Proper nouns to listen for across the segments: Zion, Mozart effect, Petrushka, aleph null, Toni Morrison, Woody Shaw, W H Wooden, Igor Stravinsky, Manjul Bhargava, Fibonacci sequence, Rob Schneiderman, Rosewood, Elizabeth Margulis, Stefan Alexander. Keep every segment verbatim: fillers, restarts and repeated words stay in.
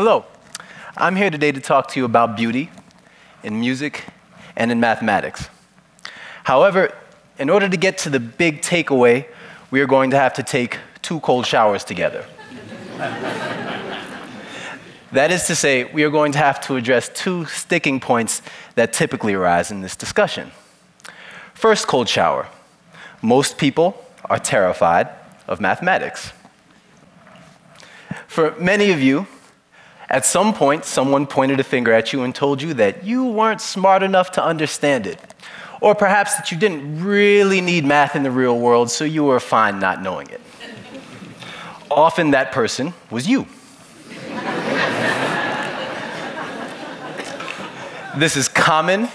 Hello. I'm here today to talk to you about beauty in music and in mathematics. However, in order to get to the big takeaway, we are going to have to take two cold showers together. That is to say, we are going to have to address two sticking points that typically arise in this discussion. First cold shower. Most people are terrified of mathematics. For many of you, at some point, someone pointed a finger at you and told you that you weren't smart enough to understand it, or perhaps that you didn't really need math in the real world, so you were fine not knowing it. Often that person was you. This is common,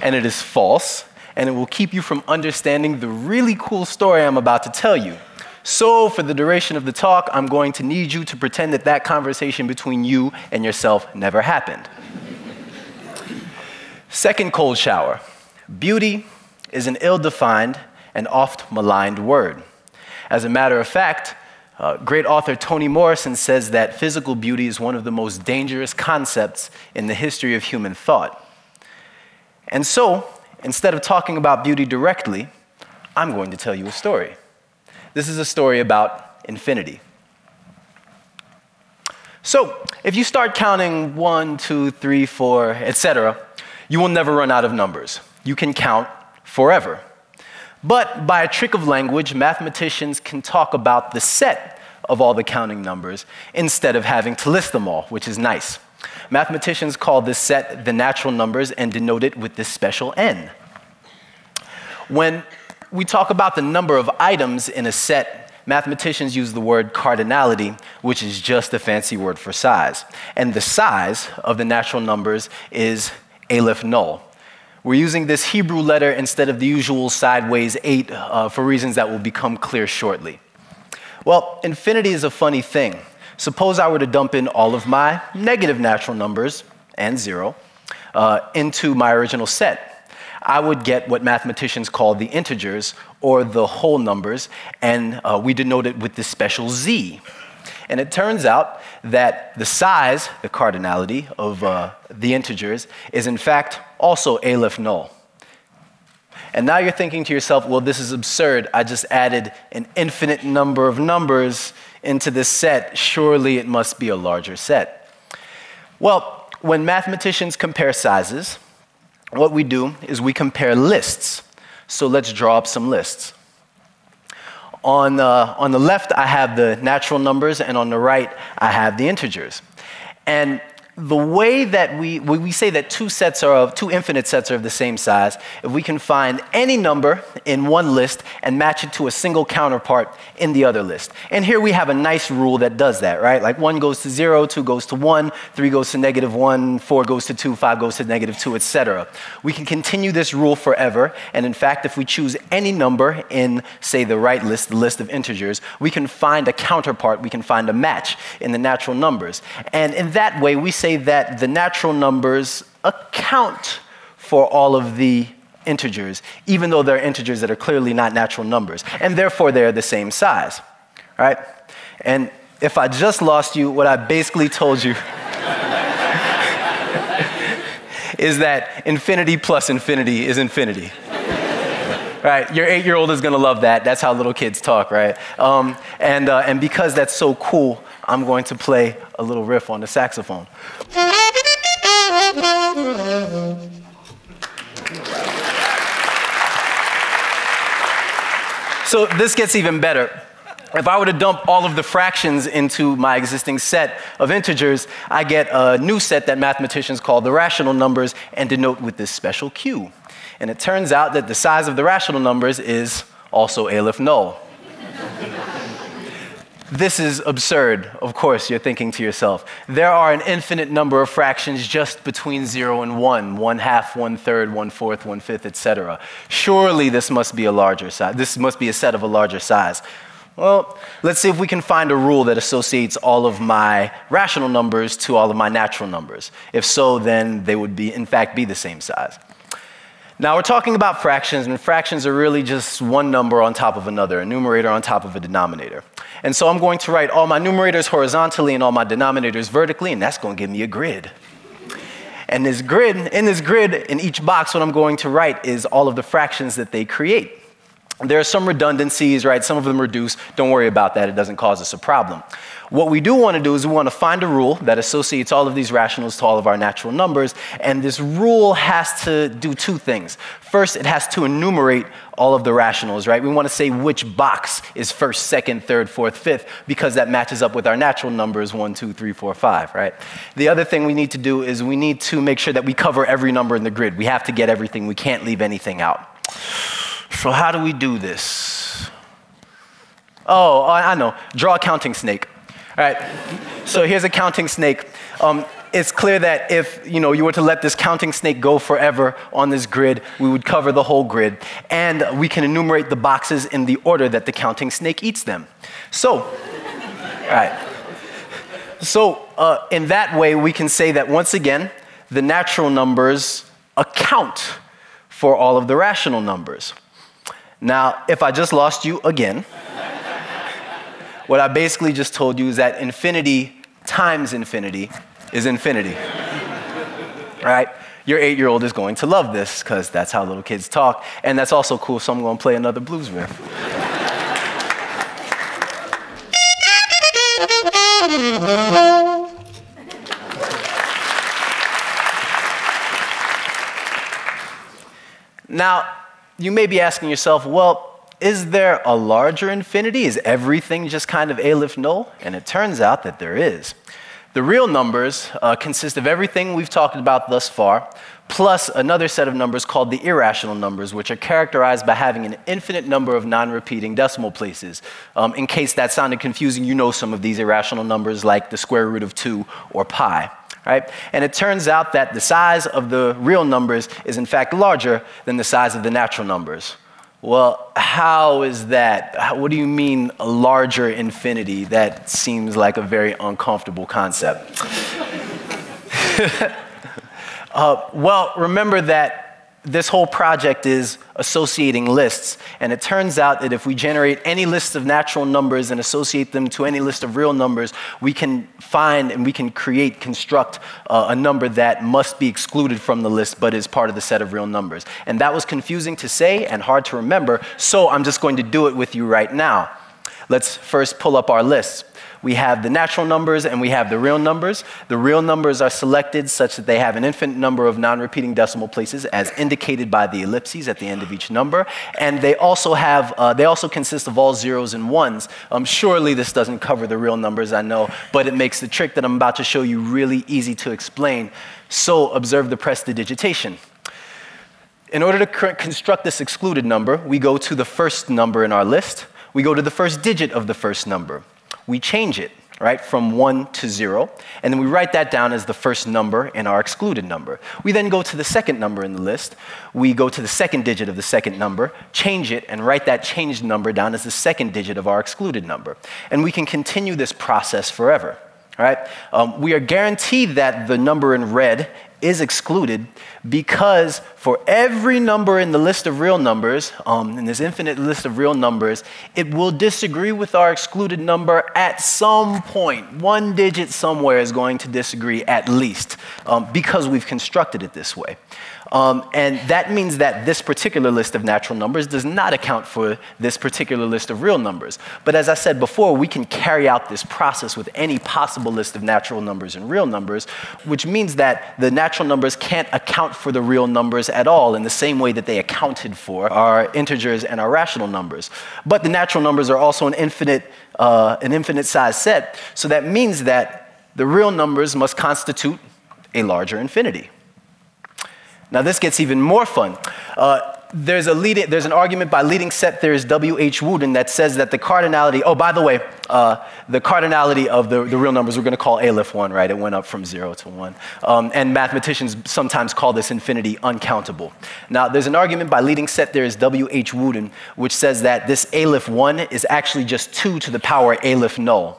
and it is false, and it will keep you from understanding the really cool story I'm about to tell you. So, for the duration of the talk, I'm going to need you to pretend that that conversation between you and yourself never happened. Second cold shower. Beauty is an ill-defined and oft maligned word. As a matter of fact, uh, great author Toni Morrison says that physical beauty is one of the most dangerous concepts in the history of human thought. And so, instead of talking about beauty directly, I'm going to tell you a story. This is a story about infinity. So, if you start counting one, two, three, four, et cetera, you will never run out of numbers. You can count forever. But by a trick of language, mathematicians can talk about the set of all the counting numbers instead of having to list them all, which is nice. Mathematicians call this set the natural numbers and denote it with this special n. When we talk about the number of items in a set, mathematicians use the word cardinality, which is just a fancy word for size. And the size of the natural numbers is aleph null. We're using this Hebrew letter instead of the usual sideways eight uh, for reasons that will become clear shortly. Well, infinity is a funny thing. Suppose I were to dump in all of my negative natural numbers, and zero, uh, into my original set. I would get what mathematicians call the integers, or the whole numbers, and uh, we denote it with this special z. And it turns out that the size, the cardinality, of uh, the integers is in fact also aleph null. And now you're thinking to yourself, well, this is absurd. I just added an infinite number of numbers into this set. Surely it must be a larger set. Well, when mathematicians compare sizes, what we do is we compare lists. So let's draw up some lists. On, uh, on the left, I have the natural numbers, and on the right, I have the integers. And the way that we, we say that two sets are of, two infinite sets are of the same size, if we can find any number in one list and match it to a single counterpart in the other list. And here we have a nice rule that does that, right? Like one goes to zero, two goes to one, three goes to negative one, four goes to two, five goes to negative two, et cetera. We can continue this rule forever. And in fact, if we choose any number in, say, the right list, the list of integers, we can find a counterpart, we can find a match in the natural numbers. And in that way, we say that the natural numbers account for all of the integers, even though they're integers that are clearly not natural numbers, and therefore they're the same size, right? And if I just lost you, what I basically told you is that infinity plus infinity is infinity. Right, your eight-year-old is gonna love that. That's how little kids talk, right? Um, and, uh, and because that's so cool, I'm going to play a little riff on the saxophone. So this gets even better. If I were to dump all of the fractions into my existing set of integers, I get a new set that mathematicians call the rational numbers and denote with this special q. And it turns out that the size of the rational numbers is also aleph null. This is absurd, of course, you're thinking to yourself. There are an infinite number of fractions just between zero and one, one half, one third, one fourth, one fifth, et cetera. Surely this must be a larger size. This must be a set of a larger size. Well, let's see if we can find a rule that associates all of my rational numbers to all of my natural numbers. If so, then they would be, in fact, be the same size. Now, we're talking about fractions, and fractions are really just one number on top of another, a numerator on top of a denominator. And so I'm going to write all my numerators horizontally and all my denominators vertically, and that's going to give me a grid. And this grid, in this grid, in each box, what I'm going to write is all of the fractions that they create. There are some redundancies, right? Some of them reduce. Don't worry about that. It doesn't cause us a problem. What we do want to do is we want to find a rule that associates all of these rationals to all of our natural numbers. And this rule has to do two things. First, it has to enumerate all of the rationals, right? We want to say which box is first, second, third, fourth, fifth, because that matches up with our natural numbers, one, two, three, four, five, right? The other thing we need to do is we need to make sure that we cover every number in the grid. We have to get everything. We can't leave anything out. So how do we do this? Oh, I know. Draw a counting snake. All right. So here's a counting snake. Um, it's clear that if you know you were to let this counting snake go forever on this grid, we would cover the whole grid. And we can enumerate the boxes in the order that the counting snake eats them. So, all right. So uh, in that way, we can say that once again, the natural numbers account for all of the rational numbers. Now, if I just lost you again, what I basically just told you is that infinity times infinity is infinity. Right? Your eight-year-old is going to love this because that's how little kids talk. And that's also cool, so I'm going to play another blues riff. Now, you may be asking yourself, well, is there a larger infinity? Is everything just kind of aleph null? And it turns out that there is. The real numbers uh, consist of everything we've talked about thus far, plus another set of numbers called the irrational numbers, which are characterized by having an infinite number of non-repeating decimal places. Um, in case that sounded confusing, you know some of these irrational numbers like the square root of two or pi. Right? And it turns out that the size of the real numbers is in fact larger than the size of the natural numbers. Well, how is that? How, what do you mean a larger infinity? That seems like a very uncomfortable concept. uh, well, remember that this whole project is associating lists, and it turns out that if we generate any list of natural numbers and associate them to any list of real numbers, we can find and we can create, construct uh, a number that must be excluded from the list but is part of the set of real numbers. And that was confusing to say and hard to remember, so I'm just going to do it with you right now. Let's first pull up our lists. We have the natural numbers and we have the real numbers. The real numbers are selected such that they have an infinite number of non-repeating decimal places as indicated by the ellipses at the end of each number. And they also have, uh, they also consist of all zeros and ones. Um, surely this doesn't cover the real numbers, I know, but it makes the trick that I'm about to show you really easy to explain. So observe the prestidigitation. In order to construct this excluded number, we go to the first number in our list. We go to the first digit of the first number. We change it, right, from one to zero, and then we write that down as the first number in our excluded number. We then go to the second number in the list. We go to the second digit of the second number, change it, and write that changed number down as the second digit of our excluded number. And we can continue this process forever, right? Um, we are guaranteed that the number in red is excluded because for every number in the list of real numbers, um, in this infinite list of real numbers, it will disagree with our excluded number at some point. One digit somewhere is going to disagree at least um, because we've constructed it this way. Um, and that means that this particular list of natural numbers does not account for this particular list of real numbers. But as I said before, we can carry out this process with any possible list of natural numbers and real numbers, which means that the natural numbers can't account for the real numbers at all in the same way that they accounted for our integers and our rational numbers. But the natural numbers are also an infinite, uh, an infinite size set, so that means that the real numbers must constitute a larger infinity. Now this gets even more fun. Uh, there's, a lead, there's an argument by leading set theorist W H Wooden that says that the cardinality, oh, by the way, uh, the cardinality of the, the real numbers we're going to call aleph one, right? It went up from zero to one. Um, and mathematicians sometimes call this infinity uncountable. Now there's an argument by leading set theorist W H Wooden which says that this aleph one is actually just two to the power aleph null.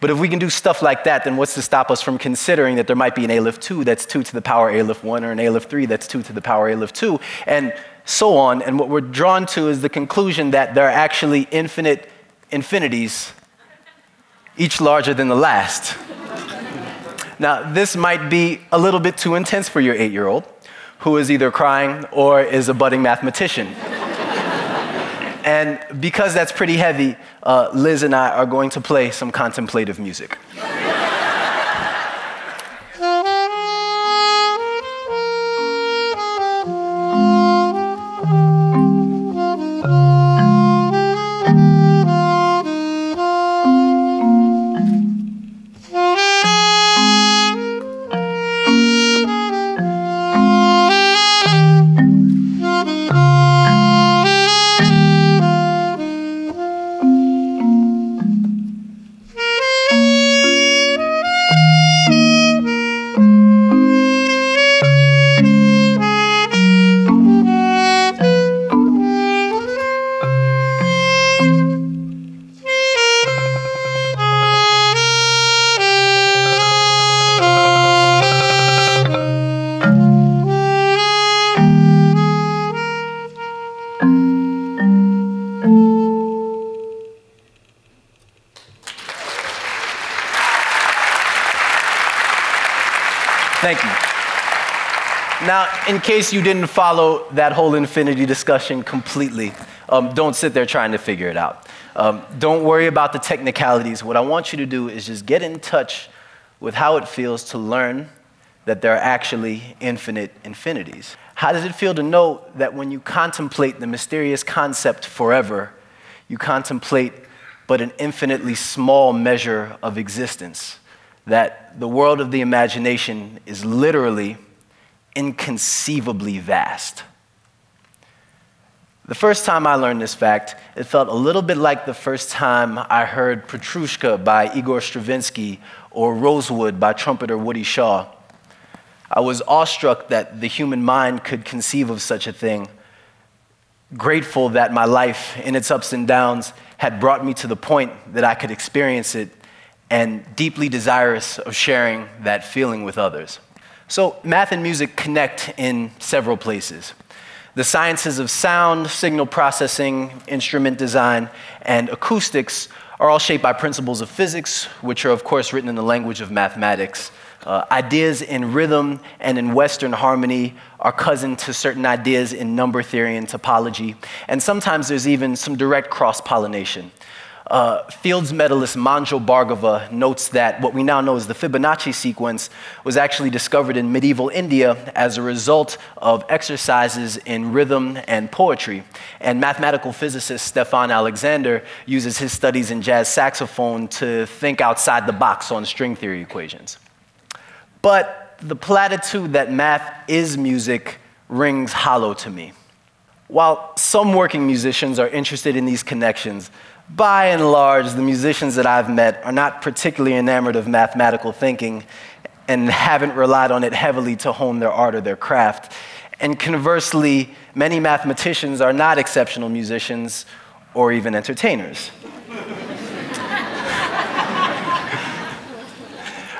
But if we can do stuff like that, then what's to stop us from considering that there might be an aleph two that's two to the power aleph one, or an aleph three that's two to the power aleph two, and so on. And what we're drawn to is the conclusion that there are actually infinite infinities each larger than the last. Now, this might be a little bit too intense for your eight-year-old, who is either crying or is a budding mathematician. And because that's pretty heavy, uh, Liz and I are going to play some contemplative music. Thank you. Now, in case you didn't follow that whole infinity discussion completely, um, don't sit there trying to figure it out. Um, don't worry about the technicalities. What I want you to do is just get in touch with how it feels to learn that there are actually infinite infinities. How does it feel to know that when you contemplate the mysterious concept forever, you contemplate but an infinitely small measure of existence? That the world of the imagination is literally inconceivably vast. The first time I learned this fact, it felt a little bit like the first time I heard Petrushka by Igor Stravinsky or Rosewood by trumpeter Woody Shaw. I was awestruck that the human mind could conceive of such a thing, grateful that my life in its ups and downs had brought me to the point that I could experience it, and deeply desirous of sharing that feeling with others. So math and music connect in several places. The sciences of sound, signal processing, instrument design, and acoustics are all shaped by principles of physics, which are of course written in the language of mathematics. Uh, ideas in rhythm and in Western harmony are cousin to certain ideas in number theory and topology, and sometimes there's even some direct cross-pollination. Uh, Fields medalist Manjul Bhargava notes that what we now know as the Fibonacci sequence was actually discovered in medieval India as a result of exercises in rhythm and poetry. And mathematical physicist Stefan Alexander uses his studies in jazz saxophone to think outside the box on string theory equations. But the platitude that math is music rings hollow to me. While some working musicians are interested in these connections, by and large, the musicians that I've met are not particularly enamored of mathematical thinking and haven't relied on it heavily to hone their art or their craft. And conversely, many mathematicians are not exceptional musicians or even entertainers.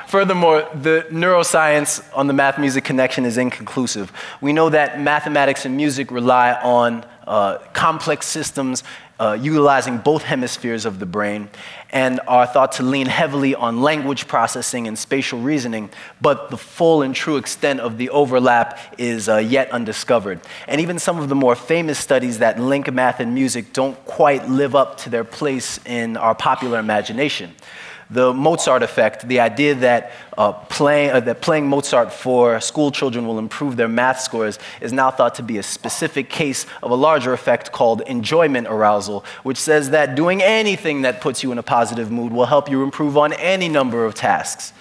Furthermore, the neuroscience on the math-music connection is inconclusive. We know that mathematics and music rely on uh, complex systems Uh, utilizing both hemispheres of the brain, and are thought to lean heavily on language processing and spatial reasoning, but the full and true extent of the overlap is uh, yet undiscovered. And even some of the more famous studies that link math and music don't quite live up to their place in our popular imagination. The Mozart effect, the idea that, uh, play, uh, that playing Mozart for school children will improve their math scores, is now thought to be a specific case of a larger effect called enjoyment arousal, which says that doing anything that puts you in a positive mood will help you improve on any number of tasks.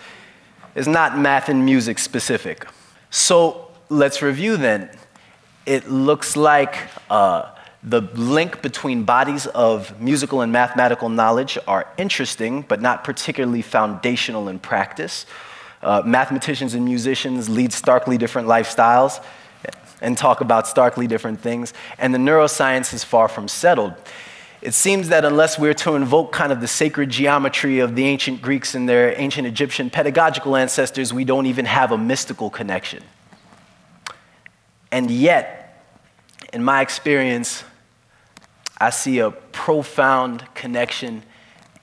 It's not math and music specific. So let's review then. It looks like uh, the link between bodies of musical and mathematical knowledge are interesting, but not particularly foundational in practice. Uh, mathematicians and musicians lead starkly different lifestyles and talk about starkly different things, and the neuroscience is far from settled. It seems that unless we're to invoke kind of the sacred geometry of the ancient Greeks and their ancient Egyptian pedagogical ancestors, we don't even have a mystical connection. And yet, in my experience, I see a profound connection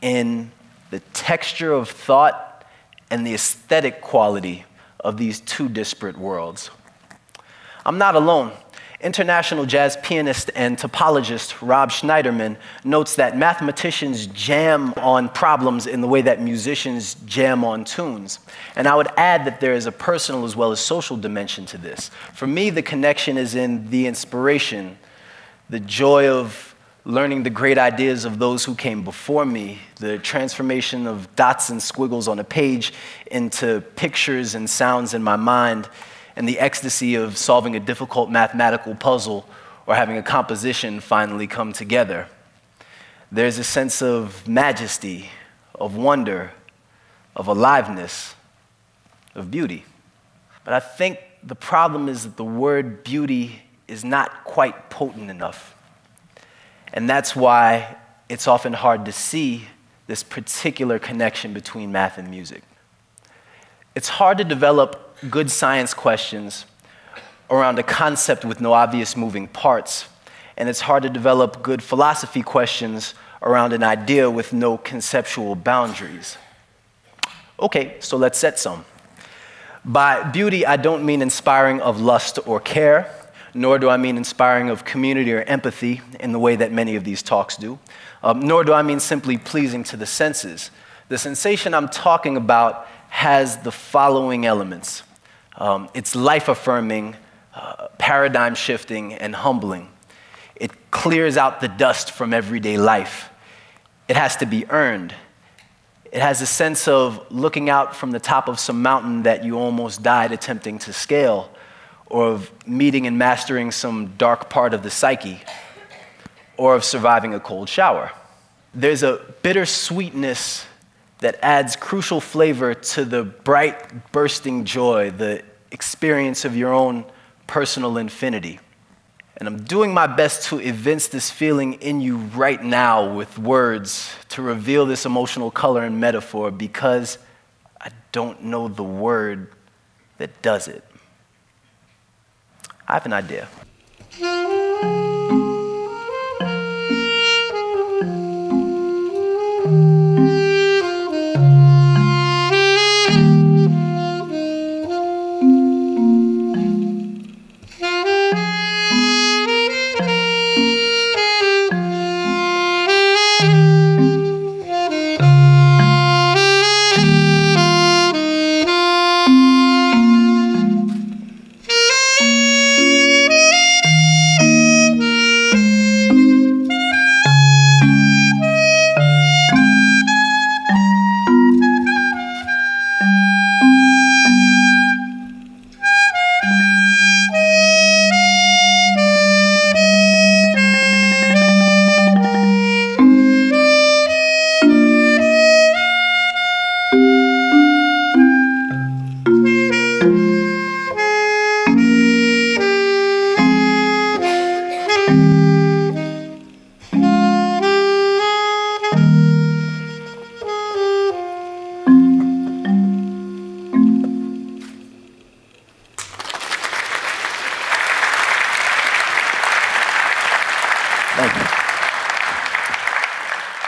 in the texture of thought and the aesthetic quality of these two disparate worlds. I'm not alone. International jazz pianist and topologist Rob Schneiderman notes that mathematicians jam on problems in the way that musicians jam on tunes. And I would add that there is a personal as well as social dimension to this. For me, the connection is in the inspiration, the joy of learning the great ideas of those who came before me, the transformation of dots and squiggles on a page into pictures and sounds in my mind, and the ecstasy of solving a difficult mathematical puzzle or having a composition finally come together. There's a sense of majesty, of wonder, of aliveness, of beauty. But I think the problem is that the word beauty is not quite potent enough. And that's why it's often hard to see this particular connection between math and music. It's hard to develop good science questions around a concept with no obvious moving parts, and it's hard to develop good philosophy questions around an idea with no conceptual boundaries. Okay, so let's set some. By beauty, I don't mean inspiring of lust or care, nor do I mean inspiring of community or empathy in the way that many of these talks do, um, nor do I mean simply pleasing to the senses. The sensation I'm talking about has the following elements. Um, it's life-affirming, uh, paradigm-shifting, and humbling. It clears out the dust from everyday life. It has to be earned. It has a sense of looking out from the top of some mountain that you almost died attempting to scale, or of meeting and mastering some dark part of the psyche, or of surviving a cold shower. There's a bittersweetness that adds crucial flavor to the bright, bursting joy, the experience of your own personal infinity. And I'm doing my best to evince this feeling in you right now with words to reveal this emotional color and metaphor because I don't know the word that does it. I have an idea.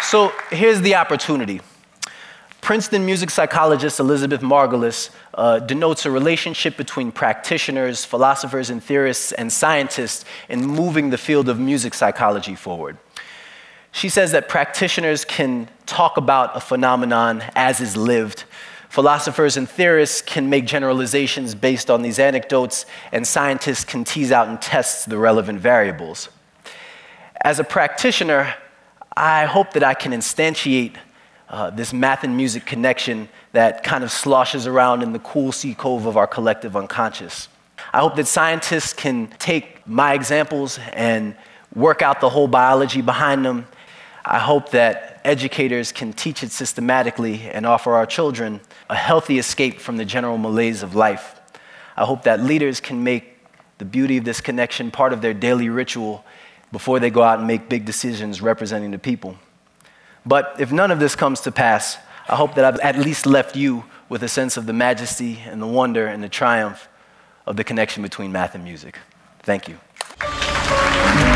So here's the opportunity. Princeton music psychologist Elizabeth Margulis uh, denotes a relationship between practitioners, philosophers and theorists and scientists in moving the field of music psychology forward. She says that practitioners can talk about a phenomenon as is lived. Philosophers and theorists can make generalizations based on these anecdotes, and scientists can tease out and test the relevant variables. As a practitioner, I hope that I can instantiate uh, this math and music connection that kind of sloshes around in the cool sea cove of our collective unconscious. I hope that scientists can take my examples and work out the whole biology behind them. I hope that educators can teach it systematically and offer our children a healthy escape from the general malaise of life. I hope that leaders can make the beauty of this connection part of their daily ritual before they go out and make big decisions representing the people. But if none of this comes to pass, I hope that I've at least left you with a sense of the majesty and the wonder and the triumph of the connection between math and music. Thank you.